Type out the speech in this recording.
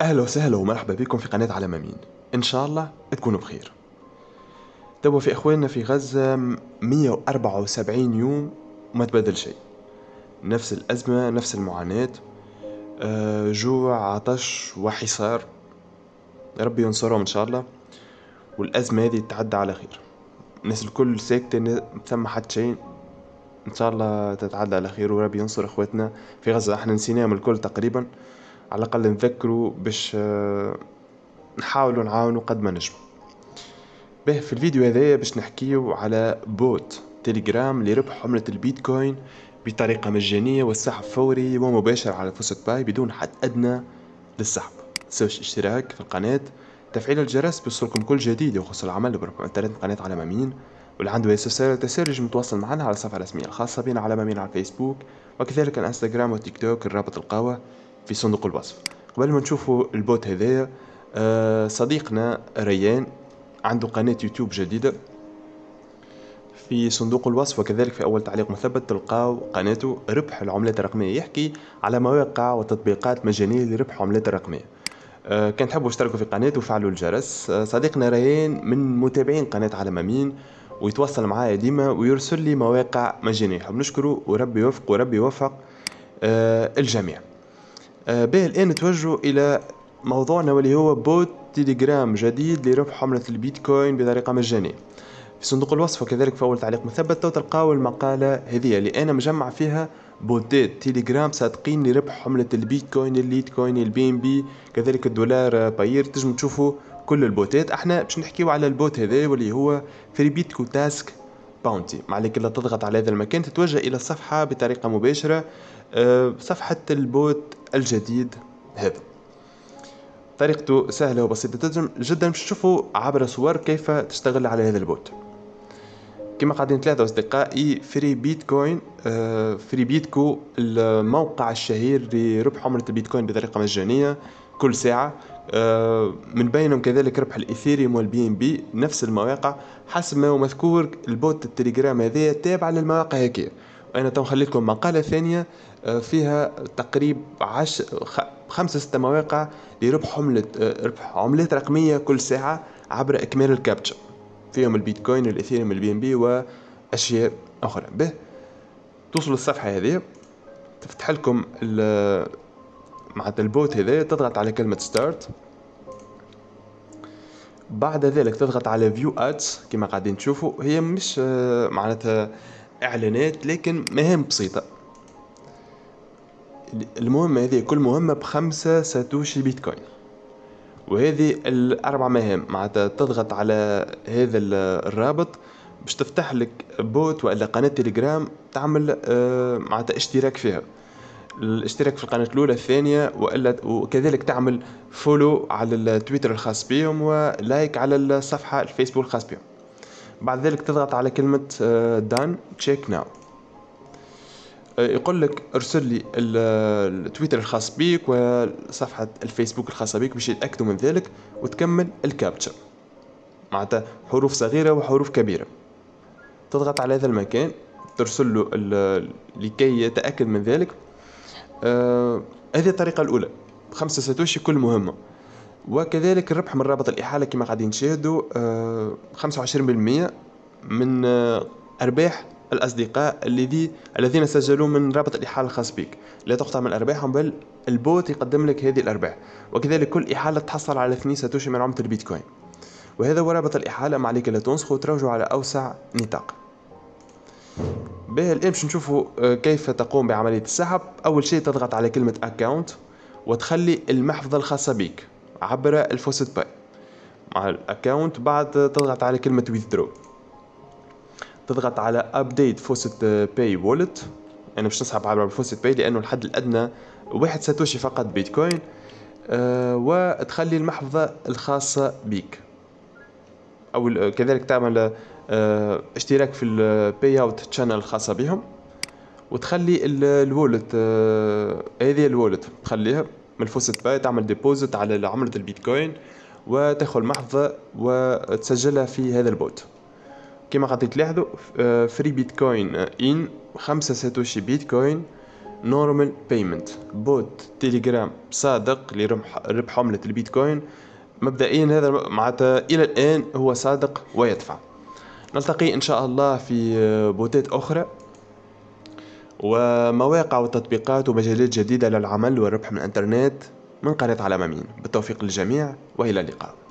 اهلا وسهلا ومرحبا بكم في قناه عالم امين. ان شاء الله تكونوا بخير. توا في اخواننا في غزه 174 يوم وما تبدل شيء، نفس الازمه نفس المعاناه، جوع عطش وحصار. ربي ينصرهم ان شاء الله والازمه هذه تتعدى على خير. الناس الكل ساكته ما ثم حد شيء، ان شاء الله تتعدى على خير وربي ينصر اخواتنا في غزه. احنا نسيناهم الكل تقريبا، على الأقل نذكروا باش نحاولوا نعاونوا قد ما نجم. به في الفيديو هذايا باش نحكيو على بوت تيليجرام لربح عملة البيتكوين بطريقة مجانية والسحب فوري ومباشر على فوسيتباي بدون حد أدنى للسحب. متنساوش الاشتراك في القناة، تفعيل الجرس بيوصلكم كل جديد يخص العمل برقم انترنت قناة عالم أمين. واللي عنده أي استفسار تسرج متواصل معنا على الصفحة الرسمية الخاصة بنا عالم أمين على الفيسبوك وكذلك الانستغرام والتيك توك، الرابط القوة في صندوق الوصف. قبل ما نشوفوا البوت هذايا، صديقنا ريان عنده قناة يوتيوب جديدة، في صندوق الوصف وكذلك في أول تعليق مثبت تلقاو قناته ربح العملات الرقمية، يحكي على مواقع وتطبيقات مجانية لربح عملات رقمية. كان تحبوا اشتركوا في قناته وفعلوا الجرس. صديقنا ريان من متابعين قناة عالم أمين ويتواصل معايا ديما ويرسل لي مواقع مجانية، حب نشكره وربي يوفق وربي يوفق الجميع. به الآن نتوجه إلى موضوعنا واللي هو بوت تيليجرام جديد لربح عملة البيتكوين بطريقة مجانية. في صندوق الوصف وكذلك في أول تعليق مثبت تلقاو المقالة هذه اللي أنا مجمع فيها بوتات تيليجرام صادقين لربح عملة البيتكوين، الليتكوين، البي ام بي، كذلك الدولار باير. تنجموا تشوفوا كل البوتات. احنا باش نحكيو على البوت هذا واللي هو فريبيتكو تاسك باونتي. ما عليك إلا تضغط على هذا المكان تتوجه إلى الصفحة بطريقة مباشرة، صفحة البوت الجديد هذا. طريقته سهلة وبسيطة جدا، باش تشوفوا عبر صور كيف تشتغل على هذا البوت. كما قاعدين ثلاثة أصدقائي فري بيتكوين، فري بيتكو الموقع الشهير لربح عملة البيتكوين بطريقة مجانية كل ساعة، من بينهم كذلك ربح الإيثيريوم والبي إم بي. نفس المواقع حسب ما هو مذكور البوت التليجرام هذايا تابع للمواقع هكايا. وأنا تو نخلي لكم مقالة ثانية فيها تقريب 5-6 مواقع لربح عملات رقمية كل ساعة عبر إكمال الكابتشا، فيهم البيتكوين، الإيثيريوم، البي إم بي وأشياء أخرى. به توصلوا للصفحة هذه، تفتح لكم مع البوت هذا، تضغط على كلمة ستارت، بعد ذلك تضغط على فيو ادز. كما قاعدين تشوفوا هي مش معناتها اعلانات لكن مهام بسيطة. المهمة هذه كل مهمة ب5 ساتوشي بيتكوين، وهذه الأربع مهام. معناتها تضغط على هذا الرابط باش تفتح لك بوت ولا قناة تيليجرام تعمل معناتها اشتراك فيها، الاشتراك في القناة الأولى الثانية، وكذلك تعمل فولو على التويتر الخاص بهم ولايك على الصفحة الفيسبوك الخاص بهم. بعد ذلك تضغط على كلمة done check now، يقول لك ارسل لي التويتر الخاص بيك وصفحة الفيسبوك الخاصة بيك باش يتأكدوا من ذلك، وتكمل الكابتشا. معناتها حروف صغيرة وحروف كبيرة. تضغط على هذا المكان ترسل له لكي يتأكد من ذلك. هذه الطريقة الأولى، 5 ساتوشي كل مهمة. وكذلك الربح من رابط الإحالة كما قاعدين تشاهدوا 25% من أرباح الأصدقاء الذين سجلوا من رابط الإحالة الخاص بك. لا تقطع من أرباحهم بل البوت يقدم لك هذه الأرباح. وكذلك كل إحالة تحصل على 2 ساتوشي من عملة البيتكوين. وهذا هو رابط الإحالة، ما عليك لا تنسخوا وتراجعوا على أوسع نطاق. به الآن باش نشوفوا كيف تقوم بعملية السحب. أول شيء تضغط على كلمة أكاونت وتخلي المحفظة الخاصة بك عبر الفوسيتباي مع الأكاونت. بعد تضغط على كلمة ويذدرو، تضغط على أبديت فوسيتباي وولت. أنا باش نسحب عبر الفوسيتباي لأنه الحد الأدنى 1 ساتوشي فقط بيتكوين، وتخلي المحفظة الخاصة بك. أو كذلك تعمل اشتراك في الباي اوت تشانل الخاصه بهم، وتخلي الوولت هذه الوولت تخليها من فوسيتباي، تعمل ديبوزيت على عمله البيتكوين وتاخذ المحفظه وتسجلها في هذا البوت. كما قاعدين تلاحظوا فري بيتكوين ان 5 ساتوشي بيتكوين نورمال بيمنت. بوت تيليجرام صادق لربح عملة البيتكوين. مبدئيا هذا معناتها إلى الآن هو صادق ويدفع. نلتقي إن شاء الله في بوتات أخرى ومواقع وتطبيقات ومجالات جديدة للعمل والربح من الإنترنت من قناة عالم أمين. بالتوفيق للجميع وإلى اللقاء.